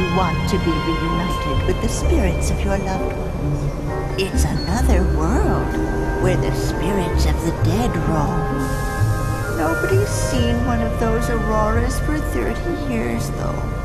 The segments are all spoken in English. you want to be reunited with the spirits of your loved ones. It's another world where the spirits of the dead roam. Nobody's seen one of those auroras for 30 years, though.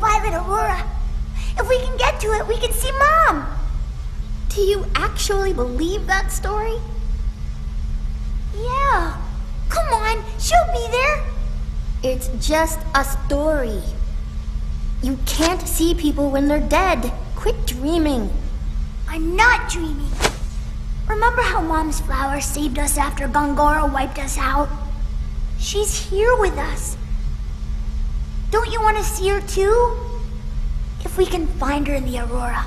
Violet Aurora. If we can get to it, we can see Mom. Do you actually believe that story? Yeah. Come on, show me there. It's just a story. You can't see people when they're dead. Quit dreaming. I'm not dreaming. Remember how Mom's flower saved us after Gongora wiped us out? She's here with us. Don't you want to see her too? If we can find her in the Aurora,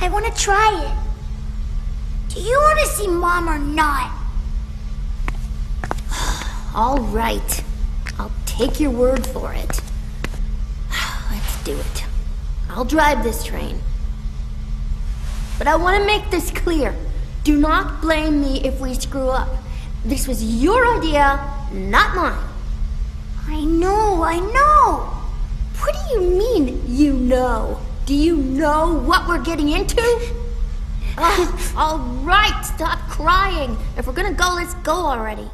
I want to try it. Do you want to see Mom or not? All right. I'll take your word for it. Let's do it. I'll drive this train. But I want to make this clear. Do not blame me if we screw up. This was your idea, not mine. I know. What do you mean, you know? Do you know what we're getting into? All right, stop crying. If we're gonna go, let's go already.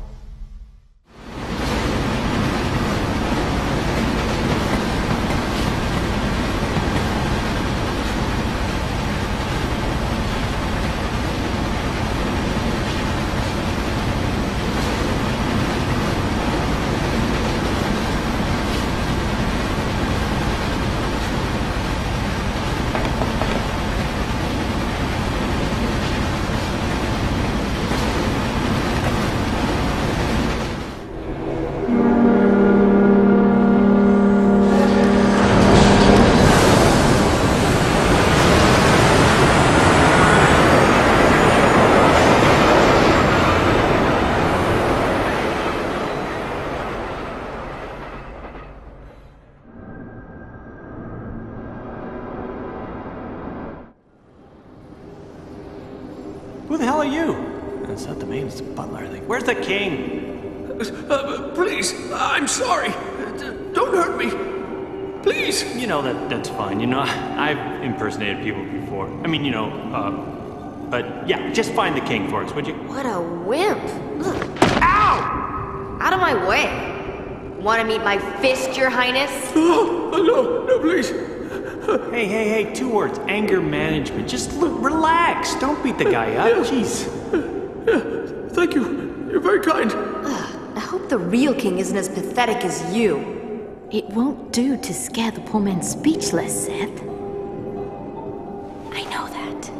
Please, I'm sorry. Don't hurt me. Please. You know, that's fine. You know, I've impersonated people before. I mean, you know, but yeah, just find the king for us, would you? What a wimp. Ugh. Ow! Out of my way. Want to meet my fist, your highness? Oh, no, please. Hey, two words. Anger management. Just relax. Don't beat the guy up. Jeez. Thank you. You're very kind. I hope the real king isn't as pathetic as you. It won't do to scare the poor man speechless, Seth. I know that.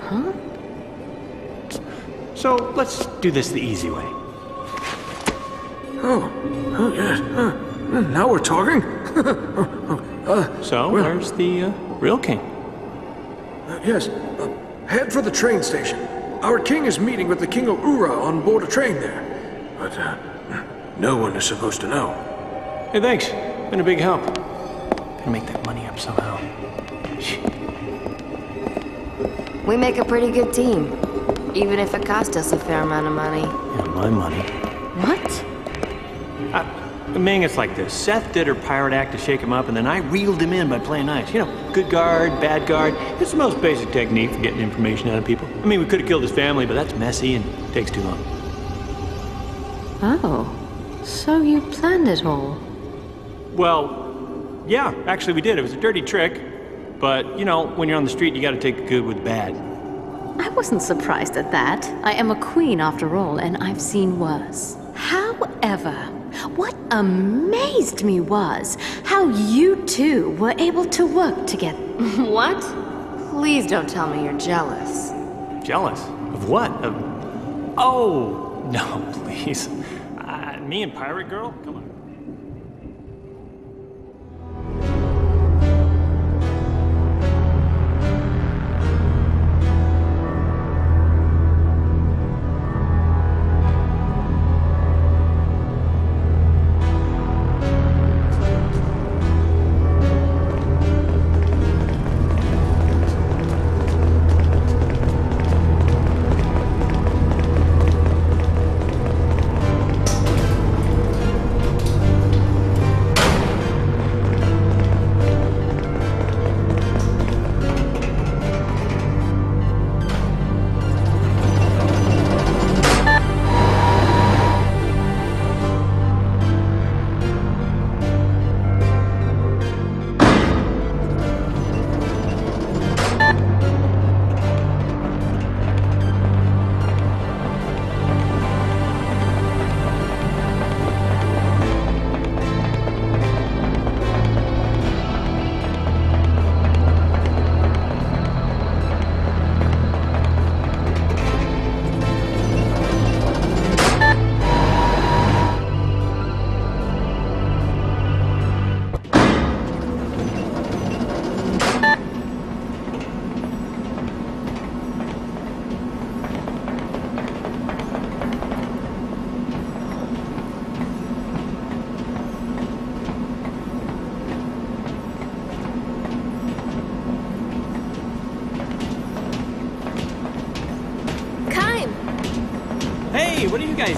Huh? So, let's do this the easy way. Oh yes. Now we're talking? So, well, where's the real king? Yes. Head for the train station. Our king is meeting with the king of Ura on board a train there. But no one is supposed to know. Hey, thanks. Been a big help. Gotta make that money up somehow. We make a pretty good team. Even if it cost us a fair amount of money. Yeah, my money. What? Ming, it's like this. Seth did her pirate act to shake him up, and then I reeled him in by playing nice. You know, good guard, bad guard. It's the most basic technique for getting information out of people. I mean, we could have killed his family, but that's messy and takes too long. Oh. So you planned it all? Well, yeah, actually we did. It was a dirty trick. But, you know, when you're on the street, you gotta take the good with the bad. I wasn't surprised at that. I am a queen, after all, and I've seen worse. However, what amazed me was how you two were able to work together. What? Please don't tell me you're jealous. Jealous? Of what? Of... Oh, no, please. Me and Pirate Girl? Come on.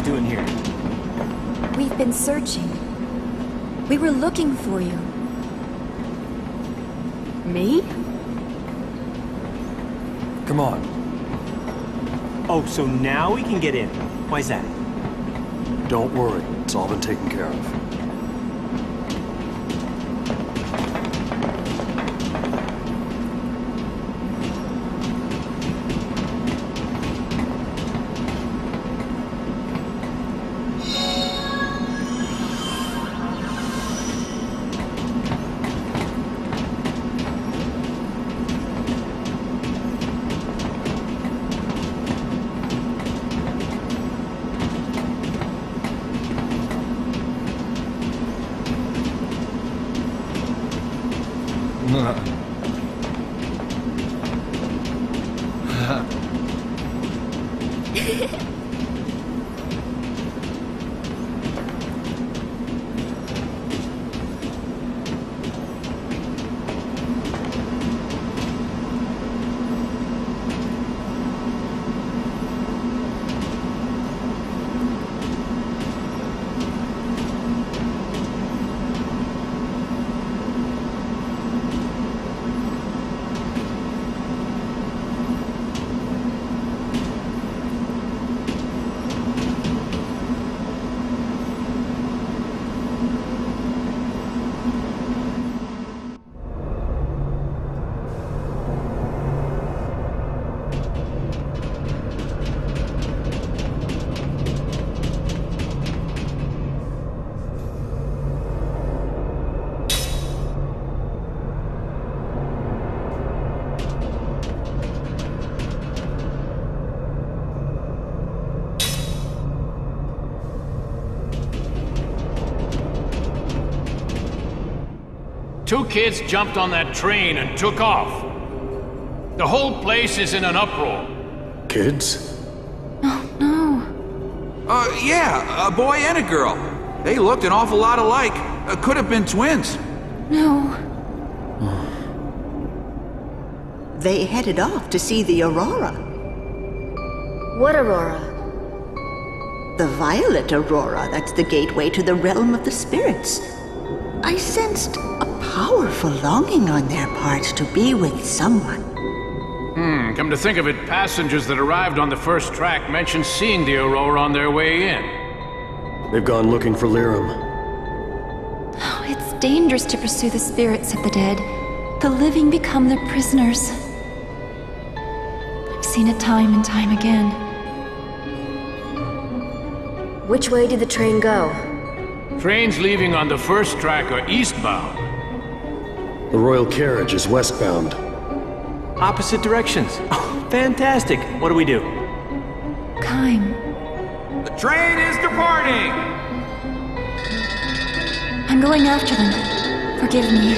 Doing here? We've been searching. We were looking for you. Me? Come on. Oh, so now we can get in. Why's that? Don't worry. It's all been taken care of. Two kids jumped on that train and took off. The whole place is in an uproar. Kids? Oh, no. Yeah, a boy and a girl. They looked an awful lot alike. Could have been twins. No. They headed off to see the Aurora. What Aurora? The Violet Aurora. That's the gateway to the Realm of the Spirits. I sensed a powerful longing on their part to be with someone. Come to think of it, passengers that arrived on the first track mentioned seeing the Aurora on their way in. They've gone looking for Lyrum. Oh, it's dangerous to pursue the spirits of the dead. The living become their prisoners. I've seen it time and time again. Which way did the train go? Trains leaving on the first track are eastbound. The royal carriage is westbound. Opposite directions. Oh, fantastic. What do we do? Kaim. The train is departing! I'm going after them. Forgive me.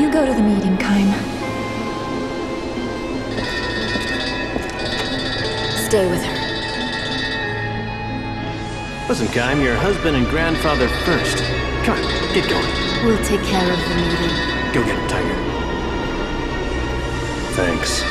You go to the meeting, Kaim. Stay with her. Listen, Kaim, you're husband and grandfather first. Come on, get going. We'll take care of the meeting. Go get him, Tiger. Thanks.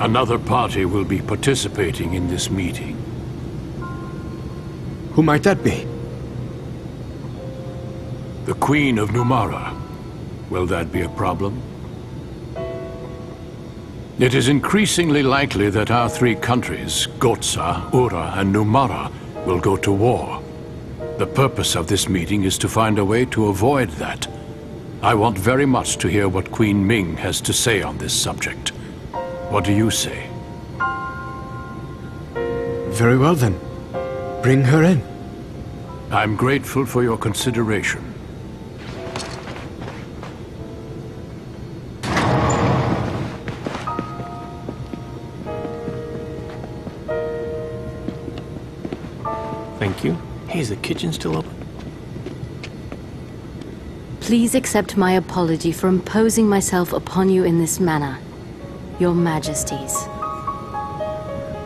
Another party will be participating in this meeting. Who might that be? The Queen of Numara. Will that be a problem? It is increasingly likely that our three countries, Gotza, Ura, and Numara, will go to war. The purpose of this meeting is to find a way to avoid that. I want very much to hear what Queen Ming has to say on this subject. What do you say? Very well then. Bring her in. I'm grateful for your consideration. Thank you. Hey, is the kitchen still open? Please accept my apology for imposing myself upon you in this manner. Your Majesties.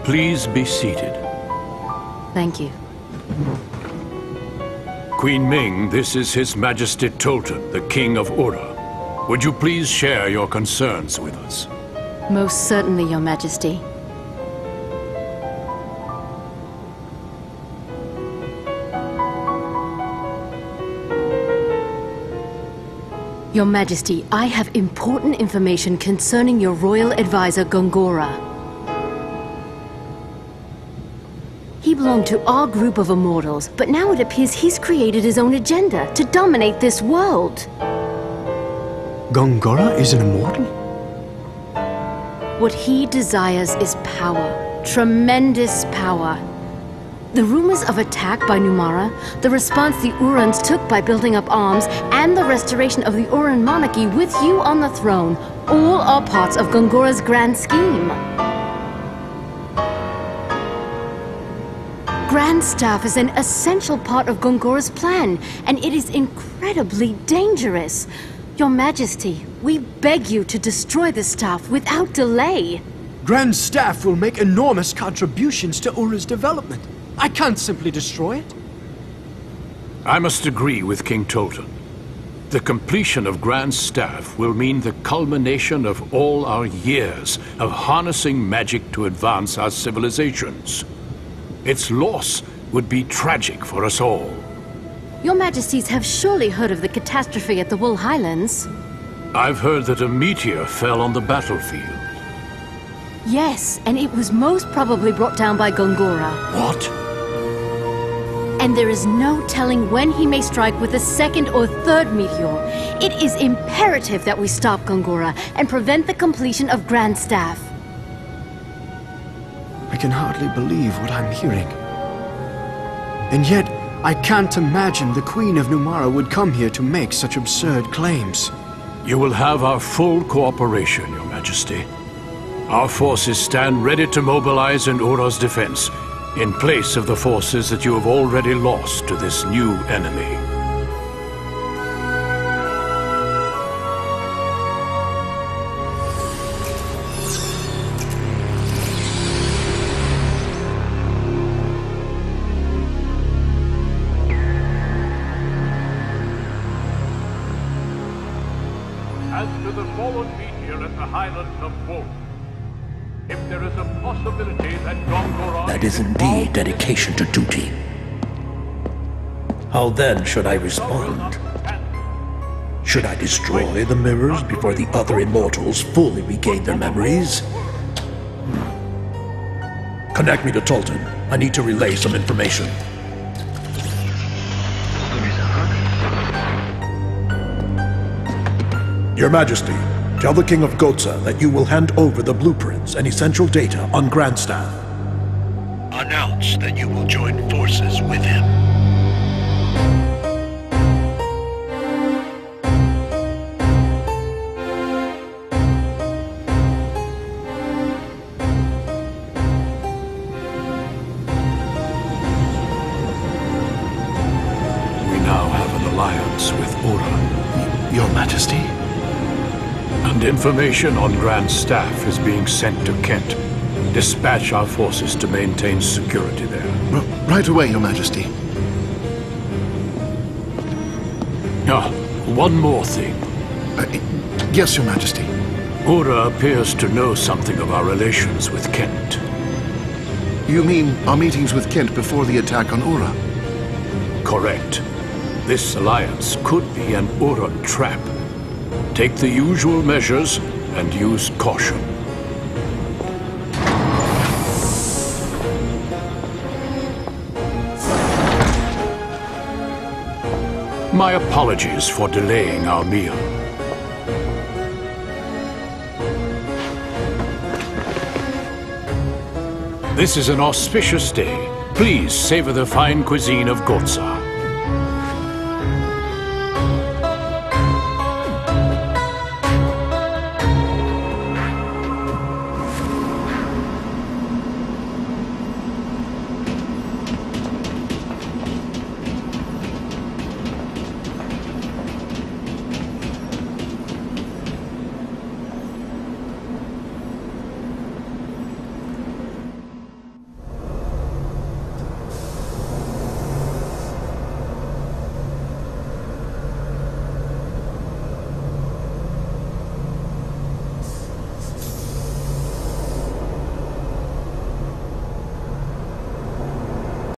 Please be seated. Thank you. Queen Ming, this is His Majesty Tolten, the King of Ura. Would you please share your concerns with us? Most certainly, Your Majesty. Your Majesty, I have important information concerning your royal advisor, Gongora. He belonged to our group of immortals, but now it appears he's created his own agenda to dominate this world. Gongora is an immortal? What he desires is power. Tremendous power. The rumors of attack by Numara, the response the Urans took by building up arms, and the restoration of the Uran monarchy with you on the throne, all are parts of Gongora's grand scheme. Grand Staff is an essential part of Gongora's plan, and it is incredibly dangerous. Your Majesty, we beg you to destroy the staff without delay. Grand Staff will make enormous contributions to Ura's development. I can't simply destroy it. I must agree with King Tolten. The completion of Grand Staff will mean the culmination of all our years of harnessing magic to advance our civilizations. Its loss would be tragic for us all. Your Majesties have surely heard of the catastrophe at the Wool Highlands. I've heard that a meteor fell on the battlefield. Yes, and it was most probably brought down by Gongora. What? And there is no telling when he may strike with a second or third meteor. It is imperative that we stop Gongora and prevent the completion of Grand Staff. I can hardly believe what I'm hearing. And yet, I can't imagine the Queen of Numara would come here to make such absurd claims. You will have our full cooperation, Your Majesty. Our forces stand ready to mobilize in Ura's defense, in place of the forces that you have already lost to this new enemy. As to the fallen meteor at the Highlands of Wool, if there is a possibility that Gongora... That is indeed dedication to duty. How then should I respond? Should I destroy the mirrors before the other immortals fully regain their memories? Connect me to Tolten. I need to relay some information. Your Majesty, tell the King of Gotza that you will hand over the blueprints and essential data on Grandstand. Announce that you will join forces with him. We now have an alliance with Ura. Your Majesty? And information on Grand Staff is being sent to Kent. Dispatch our forces to maintain security there. Right away, Your Majesty. Ah, one more thing. Yes, Your Majesty. Ura appears to know something of our relations with Kent. You mean our meetings with Kent before the attack on Ura? Correct. This alliance could be an Uran trap. Take the usual measures and use caution. My apologies for delaying our meal. This is an auspicious day. Please savor the fine cuisine of Gotza.